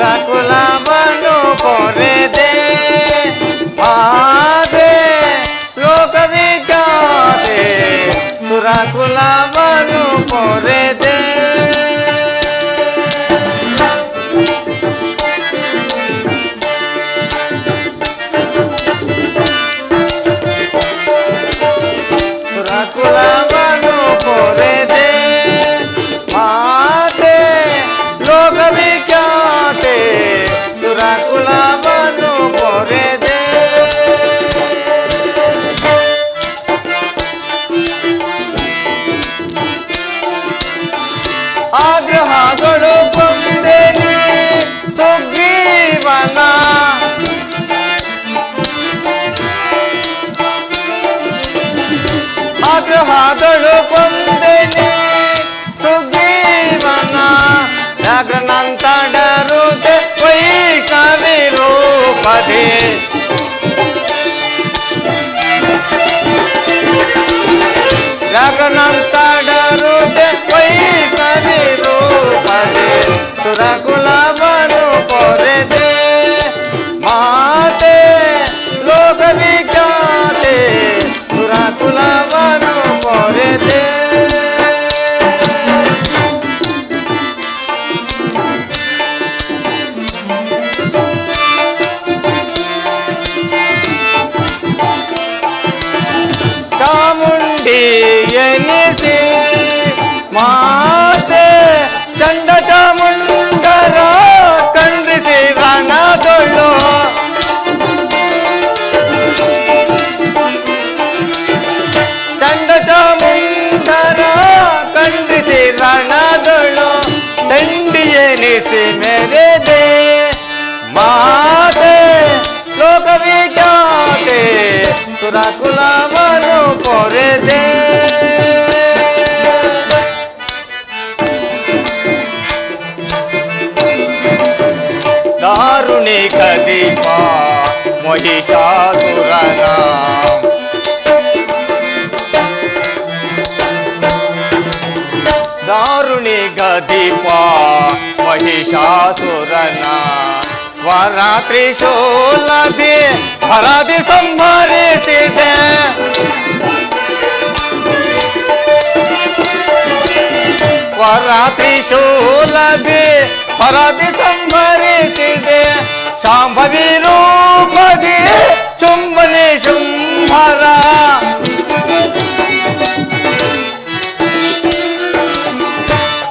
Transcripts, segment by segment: रकुला बनो पोरे दे आदे लोक दे क्या दे सुरकुला बनो पोरे दे सुरकुला बनो पोरे दे आदे लोक दे क्या दे सुरकुला बनो पोरे दे आग्रहागड़ो पंडे ने सुग्रीवना आग्रहागड़ो पंडे ने सुग्रीवना नग्नंता डरोते वही कावे रूपधे नग्नंता डरोते वही कावे रूपधे सुरकुला बनो पोरे दे माते लोग विख्याते सुरकुला बनो पोरे दे माते चंड चामुंडर कंडसी रणदोलो चंड चामुंडर कंडसी रणदोलो चंडिये निसी मेरे दे माते लोक विख्याते सुरकुला बनो पोरे दे दारुणी कदीमा महिषासुरना दारुणी कदीमा महिषासुरना वरा त्रिशूल दे हरादि संभरिति दे वरा त्रिशूल दे हरादि संभरिति दे शांभवी रूप दे चुंबने शुंभरा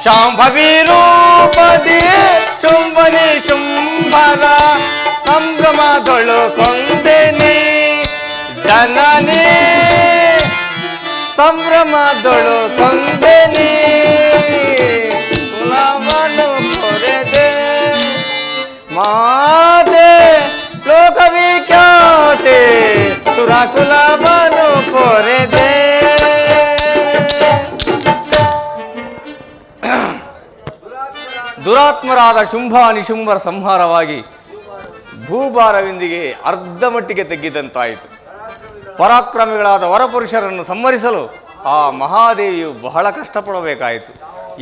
शांभवी रूप दे चुंबने शुंभरा संभ्रमदोलो कंदेनी जननी संभ्रमदोलो कंदेनी माते लोक विख्याते सुरकुला बनो पोरे दे ದುರಾತ್ಮರಾದ ಶುಂಭಾನಿಶುಂಭರ ಸಂಹಾರವಾಗಿ ಭೂಭಾರವಿಂದಿಗೆ ಅರ್ಧ ಮಟ್ಟಿಗೆ ತಗ್ಗಿದಂತಾಯಿತು. ಪರಾಕ್ರಮಿಗಳಾದ ವರಪುರುಷರನ್ನು ಸಂಹರಿಸಲು ಆ ಮಹಾದೇವಿಯು ಬಹಳ ಕಷ್ಟಪಡಬೇಕಾಯಿತು.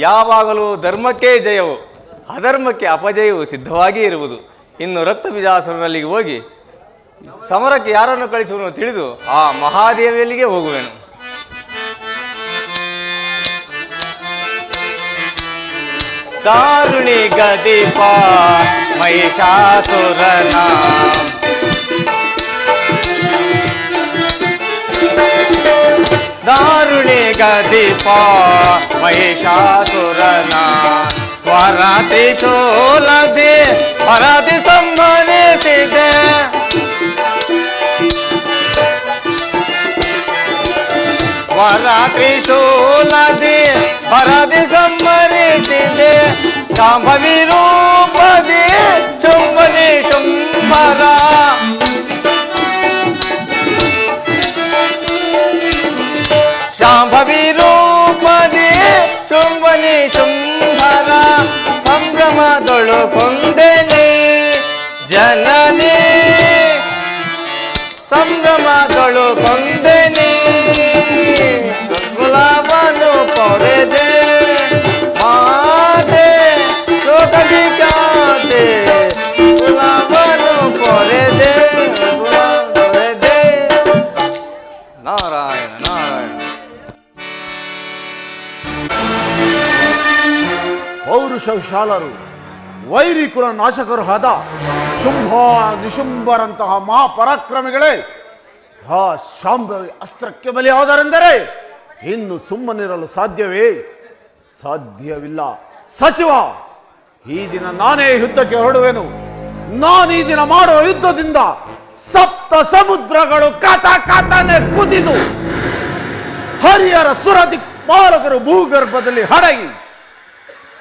ಯಾವಾಗಲೂ ಧರ್ಮಕ್ಕೆ ಜಯವು ಅಧರ್ಮಕ್ಕೆ ಅಪಜಯವು ಸಿದ್ಧವಾಗಿ ಇರುವುದು. ಇನ್ನು ರಕ್ತಬೀಜಾಸುರನಲ್ಲಿ ಹೋಗಿ ಸಮರಕ್ಕೆ ಯಾರನ್ನು ಕಳಿಸುವನು ತಿಳಿದು ಆ ಮಹಾದೇವಿಯಲ್ಲಿಗೆ ಹೋಗುವೆನು. ದಾರುಣಿ ಗದೀಪ ಮಹಿಷಾಸುರನ ದಾರುಣಿ ಗದೀಪ ಮಹಿಷಾಸುರನ वराति शोलधे वराति संभरिति दे वराति शोलधे वराति संभरिति दे शांभवी रूप दे चुंबने शुंभरा शांभवी रूप दे चुंबने शुंभरा संभ्रमदोळु कुंदेनी जननी संभ्रमदोळु कुंदेनी सुरकुला बनो पोरे दे माते लोक विख्याते ಪೌರುಷವಿಶಾಲರು ವೈರಿ ಕುಲ ನಾಶಕರು ಆದ ಶುಂಭ ನಿಶುಂಭರಂತಹ ಮಹಾಪರಾಕ್ರಮಿಗಳೇ ಆ ಶಾಂಭವಿ ಅಸ್ತ್ರಕ್ಕೆ ಬಲಿಯಾದರೆಂದರೆ ಇನ್ನು ಸುಮ್ಮನಿರಲು ಸಾಧ್ಯವೇ? ಸಾಧ್ಯವಿಲ್ಲ ಸಚಿವ. ಈ ದಿನ ನಾನೇ ಯುದ್ಧಕ್ಕೆ ಹೊರಡುವೆನು. ನಾನು ಈ ದಿನ ಮಾಡುವ ಯುದ್ಧದಿಂದ ಸಪ್ತ ಸಮುದ್ರಗಳು ಕಾತ ಕಾತನೆ ಕುದಿದು ಹರಿಯರ ಸುರದಿಕ್ ಬಾಲಕರು ಭೂಗರ್ಭದಲ್ಲಿ ಹಡಗಿ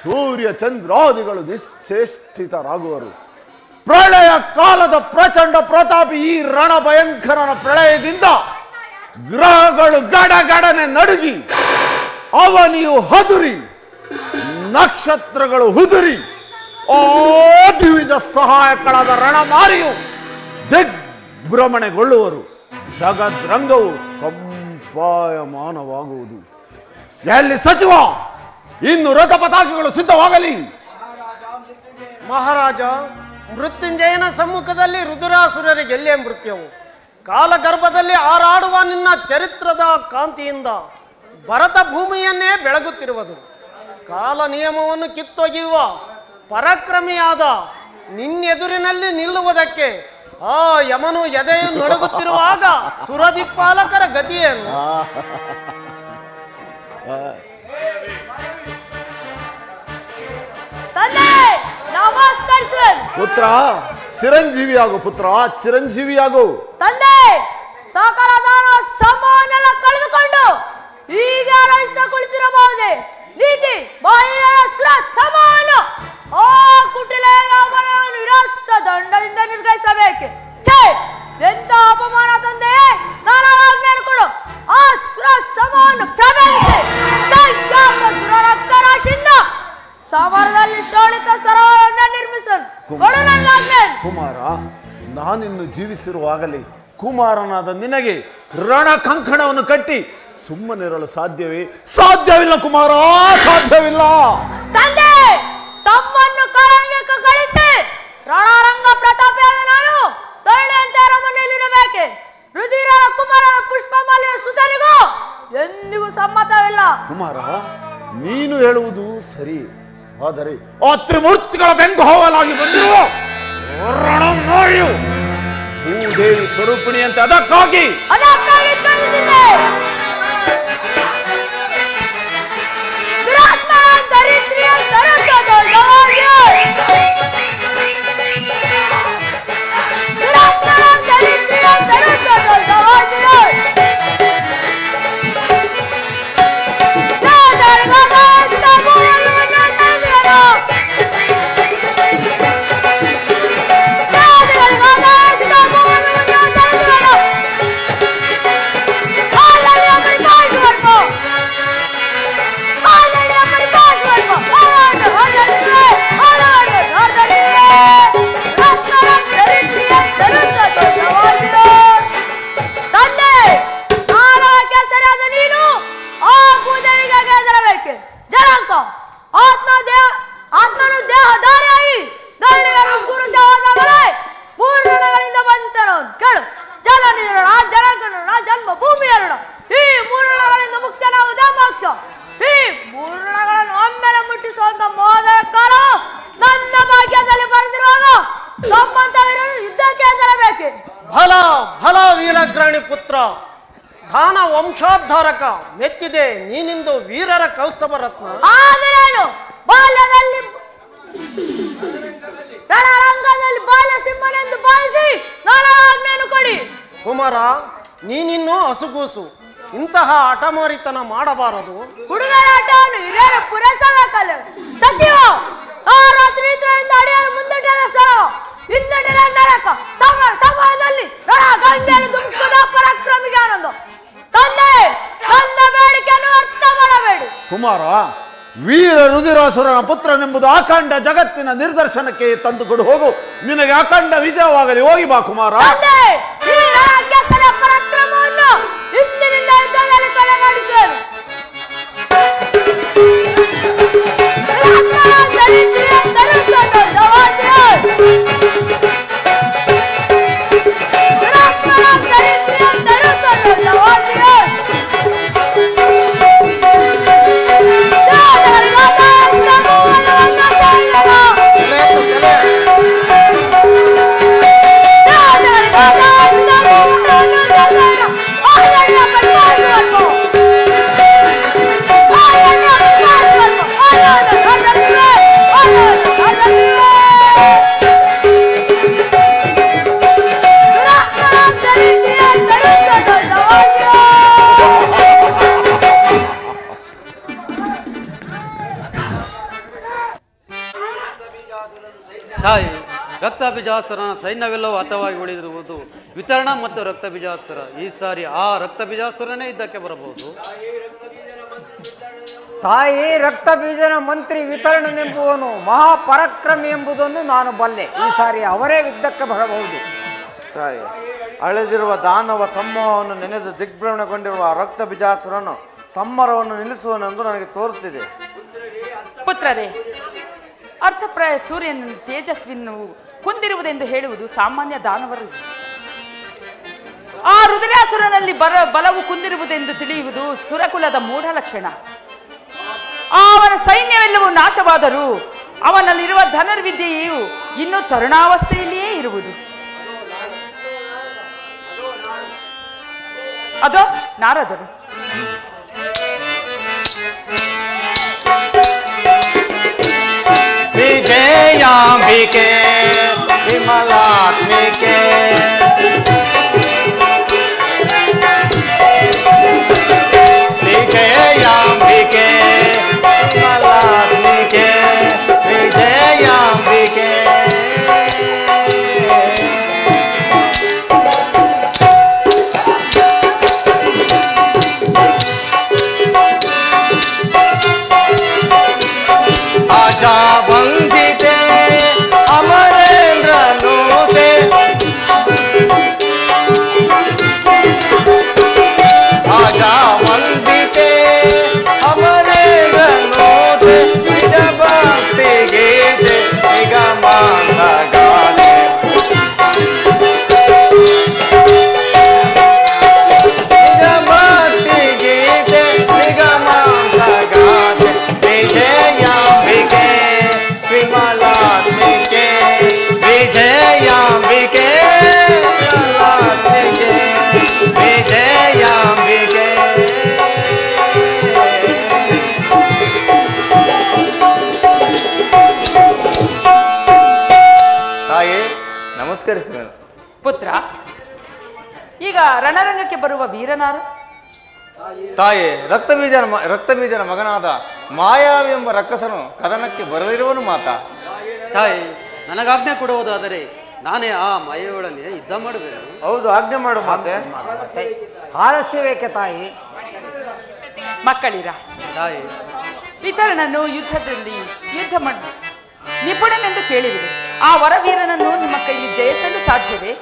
ಸೂರ್ಯ ಚಂದ್ರಾದಿಗಳು ನಿಶ್ಚೇಷ್ಟಿತರಾಗುವರು. ಪ್ರಳಯ ಕಾಲದ ಪ್ರಚಂಡ ಪ್ರತಾಪಿ ಈ ರಣ ಭಯಂಕರನ ಪ್ರಳಯದಿಂದ ಗ್ರಹಗಳು ಗಡಗಡನೆ ನಡುಗಿ ಅವನಿಯು ಹದುರಿ ನಕ್ಷತ್ರಗಳು ಹುದುರಿ ಓ ದ್ವಿಜ ಸಹಾಯಕಳಾದ ರಣಮಾರಿಯು ದಿಗ್ಭ್ರಮಣೆಗೊಳ್ಳುವರು. ಜಗದ್ರಂಗವು ಕಂಪಾಯಮಾನವಾಗುವುದು. ಎಲ್ಲಿ ಸಚಿವ? ಇನ್ನು ರಥ ಪತಾಕಗಳು ಸಿದ್ಧವಾಗಲಿ. ಮಹಾರಾಜ, ಮೃತ್ಯುಂಜಯನ ಸಮ್ಮುಖದಲ್ಲಿ ರುದ್ರಾಸುರರಿ ಗೆಲ್ಲೆ ಮೃತ್ಯವು. ಕಾಲಗರ್ಭದಲ್ಲಿ ಹಾರಾಡುವ ನಿನ್ನ ಚರಿತ್ರದ ಕಾಂತಿಯಿಂದ ಭರತ ಭೂಮಿಯನ್ನೇ ಬೆಳಗುತ್ತಿರುವುದು. ಕಾಲ ನಿಯಮವನ್ನು ಕಿತ್ತೊಗೆಯುವ ಪರಾಕ್ರಮಿಯಾದ ನಿನ್ನೆದುರಿನಲ್ಲಿ ನಿಲ್ಲುವುದಕ್ಕೆ ಆ ಯಮನು ಎದೆಯು ನಡುಗುತ್ತಿರುವಾಗ ಸುರದಿಕ್ಪಾಲಕರ ಗತಿಯನ್ನು ಪುತ್ರ ಚಿರಂಜೀವಿಯಾಗು. ಪುತ್ರ ಚಿರಂಜೀವಿಯಾಗು. ತಂದೆ, ಸಕಲ ದಾನ ಸಮಾನೆಲ್ಲ ಕಳೆದುಕೊಂಡು ಈಗ ಕುಳಿತಿರಬಹುದೇ? ನೀತಿ ಬಾಹಿರ ಸಮಾನ ಆ ಕುಟಿಲ ನಿರಸ್ತ ದಂಡದಿಂದ ನಿರ್ಗಮಿಸಬೇಕು. ಛೇ, ಎಂತ ಅಪಮಾನ ತಂದೆ! ನಾನು ಆಜ್ಞೆಯನ್ನು ಆ ಸುರ ಸಮಾನ ಪ್ರವೇಶಿಸಿ ರಕ್ತ ರಾಶಿಯಿಂದ ಸಮರದಲ್ಲಿ ಶೋಳಿತ ಸರೋವರನ್ನ ನಿರ್ಮಿಸಲು ಕುಮಾರ, ನಾನಿನ್ನು ಜೀವಿಸಿರುವಾಗಲೇ ಕುಮಾರನಾದ ನಿನಗೆ ರಣ ಕಂಕಣವನ್ನು ಕಟ್ಟಿ ಸುಮ್ಮನಿರಲು ಸಾಧ್ಯವೇ? ಸಾಧ್ಯವಿಲ್ಲ ಕುಮಾರ, ಸಾಧ್ಯವಿಲ್ಲ. ತಂದೆ, ತಮ್ಮನ್ನು ಕಳಂಗಕ್ಕೆ ಕಳಿಸಿ ರಣರಂಗ ಪ್ರತಾಪಿಯಾದ ನಾನು ದೊಣ್ಣೆಯಂತೆ ಅರಮನೆಯಲ್ಲಿರಬೇಕೆ? ರುಧಿರ ಕುಮಾರನ ಪುಷ್ಪ ಮಾಲೆಯ ಸುಧನಿಗೂ ಎಂದಿಗೂ ಸಮ್ಮತವಿಲ್ಲ. ಕುಮಾರ, ನೀನು ಹೇಳುವುದು ಸರಿ, ಆದರೆ ಅತ್ರಿಮೂರ್ತಿಗಳ ಬೆಂಕು ಹೋಗಲಾಗಿ ಬಂದಿರುವ ಭೂದೇವಿ ಸ್ವರೂಪಿಣಿಯಂತೆ ಅದಕ್ಕಾಗಿ ಧಾರಕ ಮೆಚ್ಚಿದೆ ನೀನಿಂದು ವೀರರ ಕೌಸ್ತುಭ ರತ್ನ. ಆದರೇನು, ಬಾಲ್ಯದಲ್ಲಿ ರಣರಂಗದಲ್ಲಿ ಬಾಲ ಸಿಂಹನೆಂದು ಭಾವಿಸಿ ನಾನು ಆಜ್ಞೆಯನ್ನು ಕೊಡಿ. ಕುಮಾರ, ನೀನಿನ್ನು ಹಸುಗೂಸು. ಇಂತಹ ಹಠಮಾರಿತನ ಮಾಡಬಾರದು. ಹುಡುಗರ ಆಟವನ್ನು ಹಿರಿಯರು ಪುರಸಬೇಕಲ್ಲ ಸಚಿವ. ಆ ರಾತ್ರಿ ಅಡಿಯನ್ನು ಮುಂದಟೆಲ್ಲ ಸಲೋ ಹಿಂದಟೆಲ್ಲ ನರಕ ಸಮಾಜದಲ್ಲಿ ರಣ ಗಂಗೆಯನ್ನು ದುಮುಕುವ ಪರಾಕ್ರಮಿಗೆ ಆನಂದ. ತಂದೆ, ನನ್ನ ಬೇಡಿಕೆಯನ್ನು ಅರ್ಥ ಮಾಡಬೇಡಿ. ಕುಮಾರ, ವೀರ ರುದಿರಾಸುರನ ಪುತ್ರನೆಂಬುದು ಅಖಂಡ ಜಗತ್ತಿನ ನಿರ್ದರ್ಶನಕ್ಕೆ ತಂದುಕೊಂಡು ಹೋಗು. ನಿನಗೆ ಅಖಂಡ ವಿಜಯವಾಗಲಿ. ಹೋಗಿ ಬಾ ಕುಮಾರ. ಪರಾಕ್ರಮವನ್ನು ಇಂದಿನಿಂದ ಯುದ್ಧದಲ್ಲಿ ಕೊನೆಗಾಣಿಸಲು ತಾಯಿ ರಕ್ತಬೀಜಾತ್ಸರ ಸೈನ್ಯವೆಲ್ಲವೂ ಹತವಾಗಿ ಉಳಿದಿರುವುದು ವಿತರಣಾ ಮತ್ತು ರಕ್ತಬೀಜಾತ್ಸರ ಈ ಸಾರಿ ಆ ರಕ್ತಬೀಜಾತ್ಸರನೇ ಇದಕ್ಕೆ ಬರಬಹುದು. ತಾಯಿ ರಕ್ತಬೀಜನ ಮಂತ್ರಿ ವಿತರಣನೆಂಬುವನು ಮಹಾಪರಾಕ್ರಮಿ ಎಂಬುದನ್ನು ನಾನು ಬಲ್ಲೆ. ಈ ಸಾರಿ ಅವರೇ ಇದಕ್ಕೆ ಬರಬಹುದು. ತಾಯಿ ಅಳೆದಿರುವ ದಾನವ ಸಮೂಹವನ್ನು ನೆನೆದು ದಿಗ್ಭ್ರಮಣಗೊಂಡಿರುವ ರಕ್ತಬೀಜಾಸುರನು ಸಂಮರವನ್ನು ನಿಲ್ಲಿಸುವನೆಂದು ನನಗೆ ತೋರುತ್ತಿದೆ. ಪುತ್ರರೇ, ಅರ್ಥಪ್ರಾಯ ಸೂರ್ಯನ ತೇಜಸ್ವಿನ್ನು ಕುಂದಿರುವುದೆಂದು ಹೇಳುವುದು ಸಾಮಾನ್ಯ ದಾನವರು. ಆ ರುದ್ರಾಸುರನಲ್ಲಿ ಬಲವು ಕುಂದಿರುವುದೆಂದು ತಿಳಿಯುವುದು ಸುರಕುಲದ ಮೂಢ ಲಕ್ಷಣ. ಅವನ ಸೈನ್ಯವೆಲ್ಲವೂ ನಾಶವಾದರೂ ಅವನಲ್ಲಿರುವ ಧನುರ್ವಿದ್ಯೆಯು ಇನ್ನೂ ತರುಣಾವಸ್ಥೆಯಲ್ಲಿಯೇ ಇರುವುದು. ಅದೋ ನಾರದರು. विजयाम्बिके विमलात्मिके विजयाम्बिके विमलात्मिके विजयाम्बिके ಪುತ್ರ, ಈಗ ರಣರಂಗಕ್ಕೆ ಬರುವ ವೀರನಾರ? ತಾಯಿ, ರಕ್ತಬೀಜನ ಮಗನಾದ ಮಾಯಾವೆಂಬ ರಕ್ಕಸನು ಕದನಕ್ಕೆ ಬರಲಿರುವನು ಮಾತಾ. ತಾಯಿ, ನನಗಾಜ್ಞೆ ಕೊಡುವುದಾದರೆ ನಾನೇ ಆ ಮಾಯೆಯೊಡನೆ ಯುದ್ಧ ಮಾಡುವೆ. ಹೌದು, ಆಜ್ಞೆ ಮಾಡು ಮಾತೆ. ಆಲಸ್ಯವೇಕೆ ತಾಯಿ? ಮಕ್ಕಳಿರ ತಾಯಿ, ವಿತರಣನು ಯುದ್ಧದಲ್ಲಿ ನಿಪುಣನೆಂದು ಕೇಳಿರುವೆ. ಆ ವರವೀರನನ್ನು ನಿಮ್ಮ ಕೈಯಲ್ಲಿ ಜಯಿಸಲು ಸಾಧ್ಯವೇ?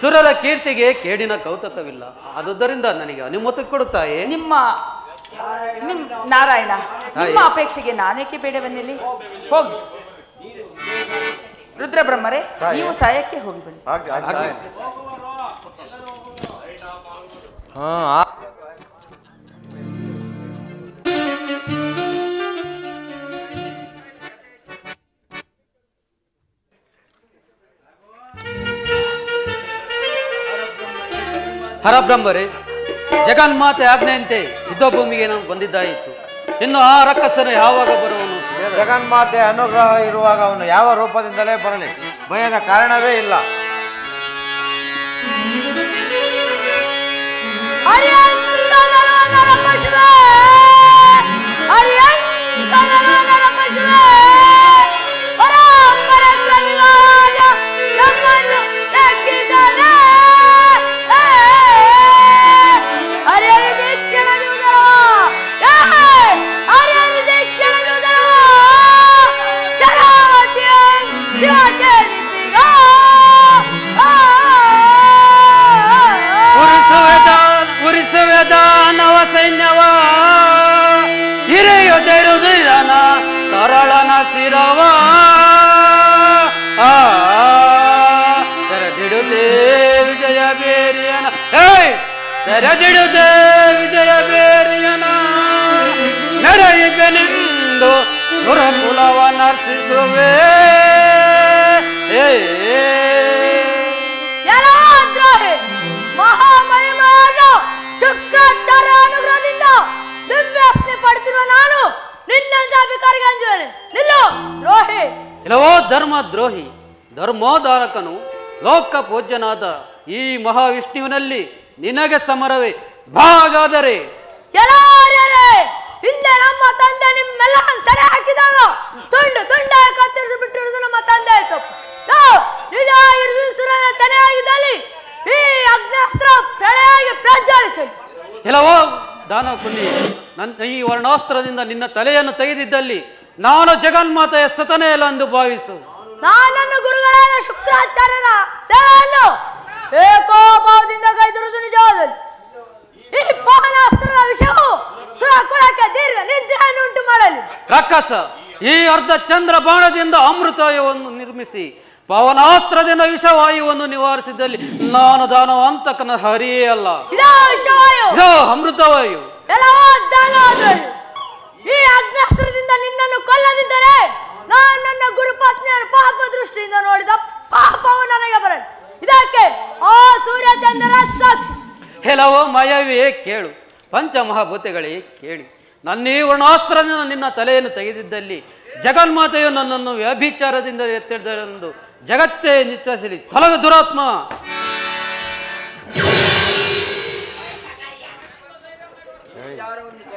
ಸುರರ ಕೀರ್ತಿಗೆ ಕೇಡಿನ ಕೌತಕವಿಲ್ಲ. ಆದುದರಿಂದ ನನಗೆ ಅನುಮತಿ ಕೊಡುತ್ತಾಯೇ? ನಿಮ್ಮ ನಾರಾಯಣ ನಿಮ್ಮ ಅಪೇಕ್ಷೆಗೆ ನಾನೇಕೆ ಬೇಡ ಬನ್ನಿಲಿ ಹೋಗಿ ರುದ್ರ ಬ್ರಹ್ಮರೇ ನೀವು ಸಾಯಕ್ಕೆ ಹೋಗಿ ಬನ್ನಿ. ಹರಬ್ರಹ್ಮರೇ, ಜಗನ್ಮಾತೆ ಆಜ್ಞೆಯಂತೆ ಯುದ್ಧ ಭೂಮಿಗೆ ನಾನು ಬಂದಿದ್ದಾಯಿತು. ಇನ್ನು ಆ ರಕ್ಕಸನೇ ಯಾವಾಗ ಬರುವನು? ಜಗನ್ಮಾತೆ ಅನುಗ್ರಹ ಇರುವಾಗ ಅವನು ಯಾವ ರೂಪದಿಂದಲೇ ಬರಲಿ, ಭಯದ ಕಾರಣವೇ ಇಲ್ಲ. ಇಲ್ಲವೋ ಧರ್ಮ ದ್ರೋಹಿ ಧರ್ಮೋದ್ಧಾರಕನು ಲೋಕ ಪೂಜ್ಯನಾದ ಈ ಮಹಾವಿಷ್ಣುವಿನಲ್ಲಿ ನಿನಗೆ ಸಮರವೇ. ಭಾಗಾದರೆ ಹಿಂದೆ ನಮ್ಮ ತಂದೆ ನಿಮ್ಮೆಲ್ಲ ಸೆರೆ ಹಾಕಿದಾಗ ತುಂಡು ತುಂಡ ಕತ್ತರಿಸಿ ಬಿಟ್ಟಿರುವುದು ನಮ್ಮ ತಂದೆ ಆಯ್ತು. ತನೆಯಾಗಿದ್ದಲ್ಲಿ ಈ ಅಗ್ನಾಸ್ತ್ರ ಪ್ರಳೆಯಾಗಿ ಪ್ರಜ್ವಲಿಸಿ. ಇಲ್ಲವೋ ದಾನವ ಕುಂದಿ, ನನ್ನ ಈ ವರ್ಣಾಸ್ತ್ರದಿಂದ ನಿನ್ನ ತಲೆಯನ್ನು ತೆಗೆದಿದ್ದಲ್ಲಿ ನಾನು ಜಗನ್ಮಾತೆಯ ಸತನೆಯಲ್ಲ ಎಂದು ಭಾವಿಸು. ನಾನನ್ನು ಗುರುಗಳಾದ ಶುಕ್ರಾಚಾರ್ಯರ ಸೇವೆಯನ್ನು ಏಕೋಭಾವದಿಂದ ಕೈದಿರುವುದು ನಿಜವಾದಲ್ಲಿ ಈ ಪಾನಾಸ್ತ್ರದ ವಿಷಯವು ಸುರಕುಲಕ್ಕೆ ದೀರ್ಘ ನಿದ್ರೆಯನ್ನು ಉಂಟು ಮಾಡಲಿ. ರಕ್ಕಸ ಈ ಅರ್ಧ ಚಂದ್ರ ಬಾಣದಿಂದ ಅಮೃತವನ್ನು ನಿರ್ಮಿಸಿ ಪವನಾಸ್ತ್ರದಿಂದ ವಿಷವಾಯುವನ್ನು ನಿವಾರಿಸಿದಲ್ಲಿ ನಾನು ದಾನವಂತಕನ ಹರಿಯೇ ಅಲ್ಲ, ಇದು ಅಮೃತವಾಯು. ಈ ಅಗ್ನಾಸ್ತ್ರದಿಂದ ನಿನ್ನನ್ನು ಕೊಲ್ಲದಿದ್ದರೆ ನಾನು ನನ್ನ ಗುರುಪತ್ನಿಯನ್ನು ಪಾಪ ದೃಷ್ಟಿಯಿಂದ ನೋಡಿದ ಪಾಪವು ನನಗೆ ಬರಲಿ. ಇದಕ್ಕೆ ಆ ಸೂರ್ಯಚಂದ್ರ ಸಾಕ್ಷಿ. ಕೆಲವು ಮಯವೇ ಕೇಳು, ಪಂಚಮಹಾಭೂತಗಳೇ ಕೇಳಿ, ನನ್ನೀ ವರ್ಣಾಸ್ತ್ರದಿಂದ ನಿನ್ನ ತಲೆಯನ್ನು ತೆಗೆದಿದ್ದಲ್ಲಿ ಜಗನ್ಮಾತೆಯು ನನ್ನನ್ನು ವ್ಯಭಿಚಾರದಿಂದ ಎತ್ತಿದ್ದರೆಂದು ಜಗತ್ತೇ ನಿಶ್ಚಯಿಸಲಿ. ತೊಲಗ ದುರಾತ್ಮ.